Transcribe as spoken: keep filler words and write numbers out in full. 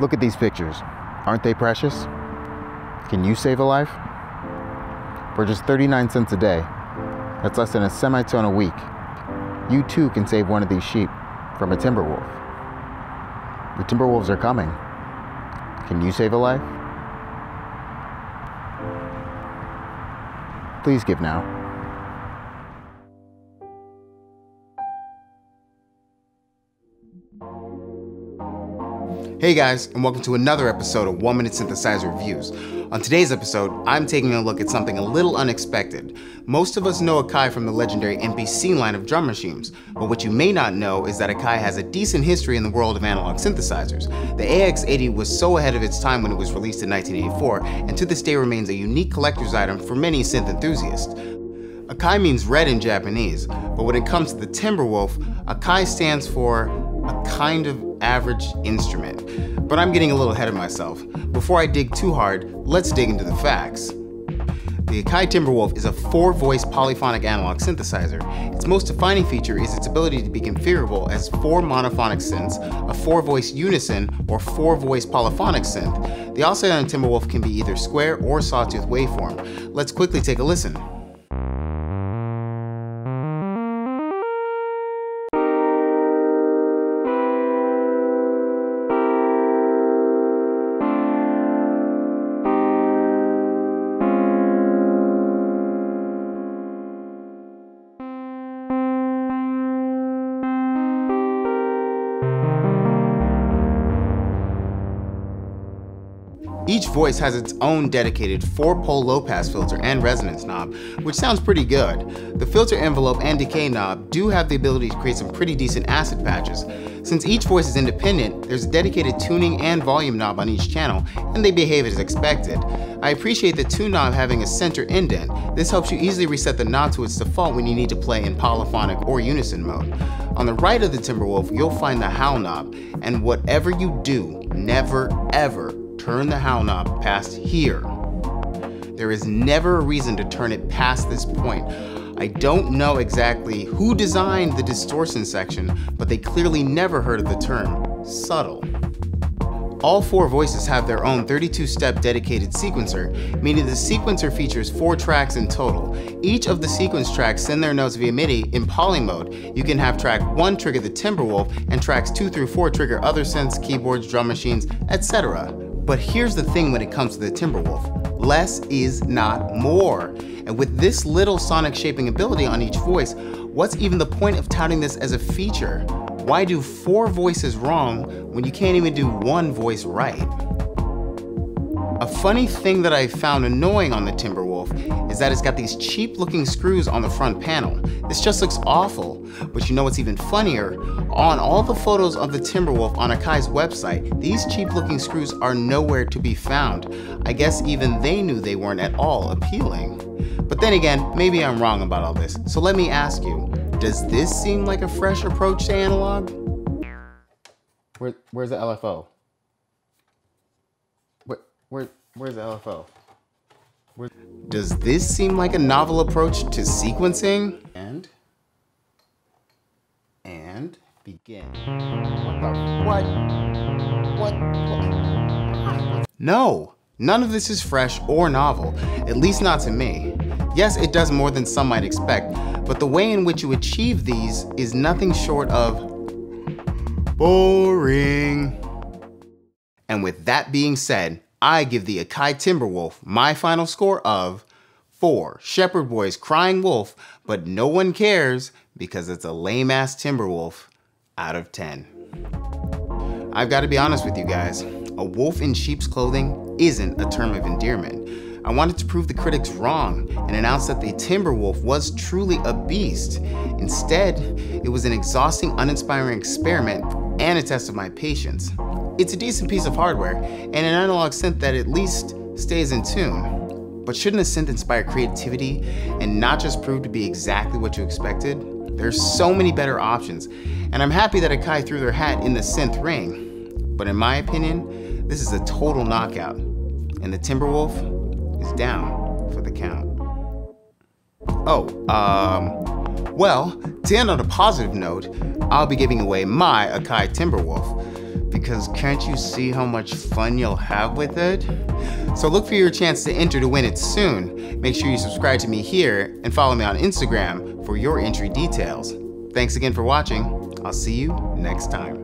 Look at these pictures. Aren't they precious? Can you save a life? For just thirty-nine cents a day, that's less than a semitone a week, you too can save one of these sheep from a Timberwolf. The Timberwolves are coming. Can you save a life? Please give now. Hey guys, and welcome to another episode of One Minute Synthesizer Reviews. On today's episode, I'm taking a look at something a little unexpected. Most of us know Akai from the legendary M P C line of drum machines, but what you may not know is that Akai has a decent history in the world of analog synthesizers. The A X eighty was so ahead of its time when it was released in nineteen eighty-four, and to this day remains a unique collector's item for many synth enthusiasts. Akai means red in Japanese, but when it comes to the Timberwolf, Akai stands for a kind of average instrument. But I'm getting a little ahead of myself. Before I dig too hard, let's dig into the facts. The Akai Timberwolf is a four-voice polyphonic analog synthesizer. Its most defining feature is its ability to be configurable as four monophonic synths, a four-voice unison, or four-voice polyphonic synth. The oscillating Timberwolf can be either square or sawtooth waveform. Let's quickly take a listen. Each voice has its own dedicated four-pole low-pass filter and resonance knob, which sounds pretty good. The filter envelope and decay knob do have the ability to create some pretty decent acid patches. Since each voice is independent, there's a dedicated tuning and volume knob on each channel, and they behave as expected. I appreciate the tune knob having a center indent. This helps you easily reset the knob to its default when you need to play in polyphonic or unison mode. On the right of the Timberwolf, you'll find the howl knob, and whatever you do, never ever turn the howl knob past here. There is never a reason to turn it past this point. I don't know exactly who designed the distortion section, but they clearly never heard of the term subtle. All four voices have their own thirty-two step dedicated sequencer, meaning the sequencer features four tracks in total. Each of the sequence tracks send their notes via MIDI in poly mode. You can have track one trigger the Timberwolf, and tracks two through four trigger other synths, keyboards, drum machines, et cetera. But here's the thing when it comes to the Timberwolf, less is not more. And with this little sonic shaping ability on each voice, what's even the point of touting this as a feature? Why do four voices wrong when you can't even do one voice right? A funny thing that I found annoying on the Timberwolf is that it's got these cheap looking screws on the front panel. This just looks awful, but you know what's even funnier? On all the photos of the Timberwolf on Akai's website, these cheap looking screws are nowhere to be found. I guess even they knew they weren't at all appealing. But then again, maybe I'm wrong about all this, so let me ask you, does this seem like a fresh approach to analog? Where, where's the L F O? Where, where's the L F O? Where... Does this seem like a novel approach to sequencing? And? And? Begin. What? What? What? No! None of this is fresh or novel, at least not to me. Yes, it does more than some might expect, but the way in which you achieve these is nothing short of boring. And with that being said, I give the Akai Timberwolf my final score of four shepherd boys crying wolf, but no one cares because it's a lame-ass Timberwolf out of ten. I've got to be honest with you guys, a wolf in sheep's clothing isn't a term of endearment. I wanted to prove the critics wrong and announce that the Timberwolf was truly a beast. Instead, it was an exhausting, uninspiring experiment and a test of my patience. It's a decent piece of hardware, and an analog synth that at least stays in tune. But shouldn't a synth inspire creativity and not just prove to be exactly what you expected? There's so many better options, and I'm happy that Akai threw their hat in the synth ring. But in my opinion, this is a total knockout, and the Timberwolf is down for the count. Oh, um, well, to end on a positive note, I'll be giving away my Akai Timberwolf. because can't you see how much fun you'll have with it? So look for your chance to enter to win it soon. Make sure you subscribe to me here and follow me on Instagram for your entry details. Thanks again for watching. I'll see you next time.